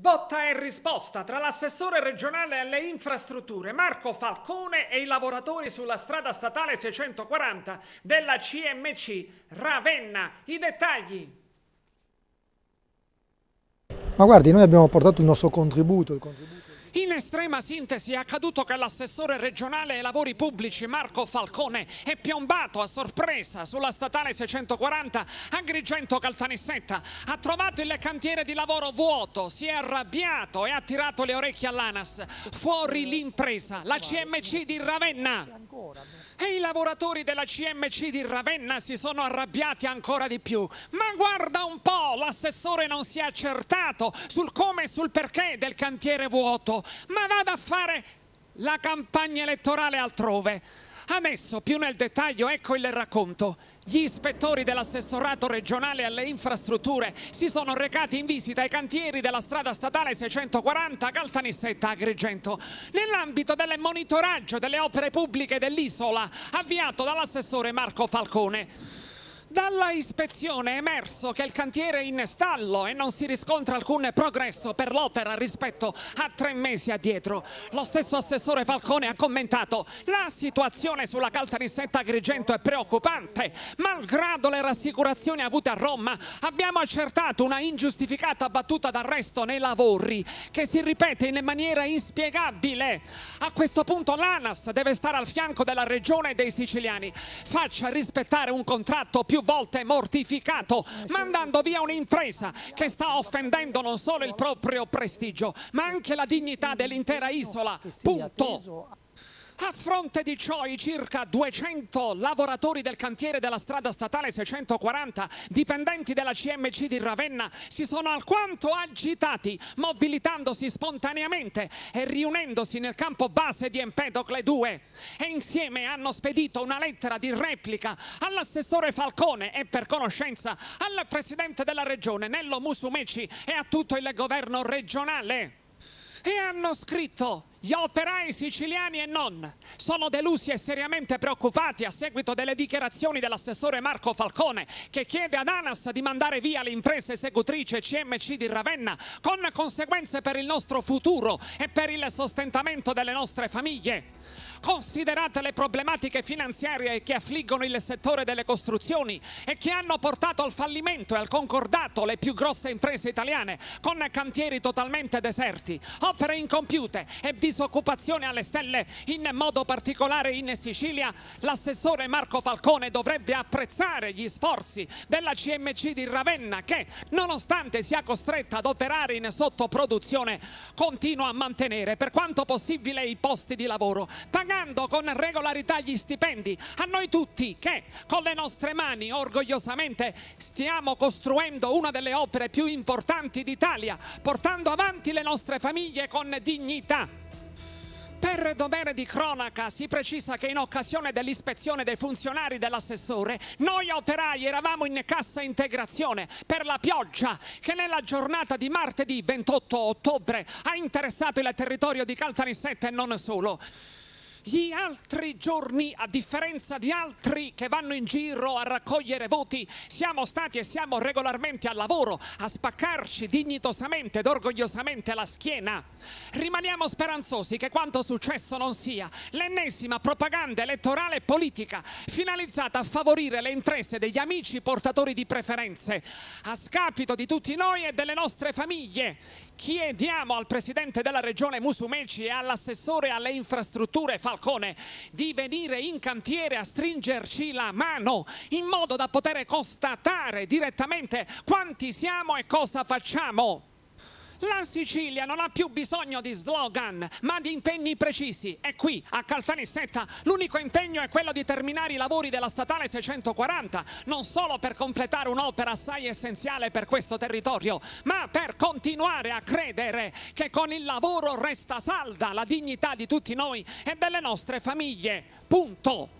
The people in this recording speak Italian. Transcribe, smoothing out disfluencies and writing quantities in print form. Botta e risposta tra l'assessore regionale alle infrastrutture Marco Falcone e i lavoratori sulla strada statale 640 della CMC Ravenna. I dettagli. Ma guardi, noi abbiamo portato il nostro contributo. In estrema sintesi è accaduto che l'assessore regionale ai lavori pubblici Marco Falcone è piombato a sorpresa sulla statale 640 Agrigento Caltanissetta, ha trovato il cantiere di lavoro vuoto, si è arrabbiato e ha tirato le orecchie all'ANAS. Fuori l'impresa, la CMC di Ravenna. E i lavoratori della CMC di Ravenna si sono arrabbiati ancora di più. Ma guarda un po', l'assessore non si è accertato sul come e sul perché del cantiere vuoto, ma vada a fare la campagna elettorale altrove. Adesso, più nel dettaglio, ecco il racconto. Gli ispettori dell'assessorato regionale alle infrastrutture si sono recati in visita ai cantieri della strada statale 640 Caltanissetta-Agrigento nell'ambito del monitoraggio delle opere pubbliche dell'isola avviato dall'assessore Marco Falcone. Dalla ispezione è emerso che il cantiere è in stallo e non si riscontra alcun progresso per l'opera rispetto a 3 mesi addietro. Lo stesso assessore Falcone ha commentato: la situazione sulla Caltanissetta Agrigento è preoccupante, malgrado le rassicurazioni avute a Roma abbiamo accertato una ingiustificata battuta d'arresto nei lavori che si ripete in maniera inspiegabile. A questo punto l'ANAS deve stare al fianco della regione e dei siciliani, faccia rispettare un contratto più volte mortificato, mandando via un'impresa che sta offendendo non solo il proprio prestigio, ma anche la dignità dell'intera isola. Punto. A fronte di ciò, i circa 200 lavoratori del cantiere della strada statale 640, dipendenti della CMC di Ravenna, si sono alquanto agitati, mobilitandosi spontaneamente e riunendosi nel campo base di Empedocle 2. E insieme hanno spedito una lettera di replica all'assessore Falcone e, per conoscenza, al presidente della regione Nello Musumeci e a tutto il governo regionale. E hanno scritto: gli operai siciliani e non sono delusi e seriamente preoccupati a seguito delle dichiarazioni dell'assessore Marco Falcone, che chiede ad ANAS di mandare via l'impresa esecutrice CMC di Ravenna, con conseguenze per il nostro futuro e per il sostentamento delle nostre famiglie. Considerate le problematiche finanziarie che affliggono il settore delle costruzioni e che hanno portato al fallimento e al concordato le più grosse imprese italiane, con cantieri totalmente deserti, opere incompiute e disoccupazione alle stelle, in modo particolare in Sicilia, l'assessore Marco Falcone dovrebbe apprezzare gli sforzi della CMC di Ravenna che, nonostante sia costretta ad operare in sottoproduzione, continua a mantenere per quanto possibile i posti di lavoro, pagando con regolarità gli stipendi a noi tutti che, con le nostre mani, orgogliosamente stiamo costruendo una delle opere più importanti d'Italia, portando avanti le nostre famiglie con dignità. Per dovere di cronaca si precisa che in occasione dell'ispezione dei funzionari dell'assessore noi operai eravamo in cassa integrazione per la pioggia che nella giornata di martedì 28 ottobre ha interessato il territorio di Caltanissetta e non solo. Gli altri giorni, a differenza di altri che vanno in giro a raccogliere voti, siamo stati e siamo regolarmente al lavoro a spaccarci dignitosamente ed orgogliosamente la schiena. Rimaniamo speranzosi che quanto successo non sia l'ennesima propaganda elettorale e politica finalizzata a favorire le imprese degli amici portatori di preferenze, a scapito di tutti noi e delle nostre famiglie. Chiediamo al presidente della regione Musumeci e all'assessore alle infrastrutture Falcone di venire in cantiere a stringerci la mano, in modo da poter constatare direttamente quanti siamo e cosa facciamo. La Sicilia non ha più bisogno di slogan, ma di impegni precisi, e qui a Caltanissetta l'unico impegno è quello di terminare i lavori della statale 640, non solo per completare un'opera assai essenziale per questo territorio, ma per continuare a credere che con il lavoro resta salda la dignità di tutti noi e delle nostre famiglie. Punto.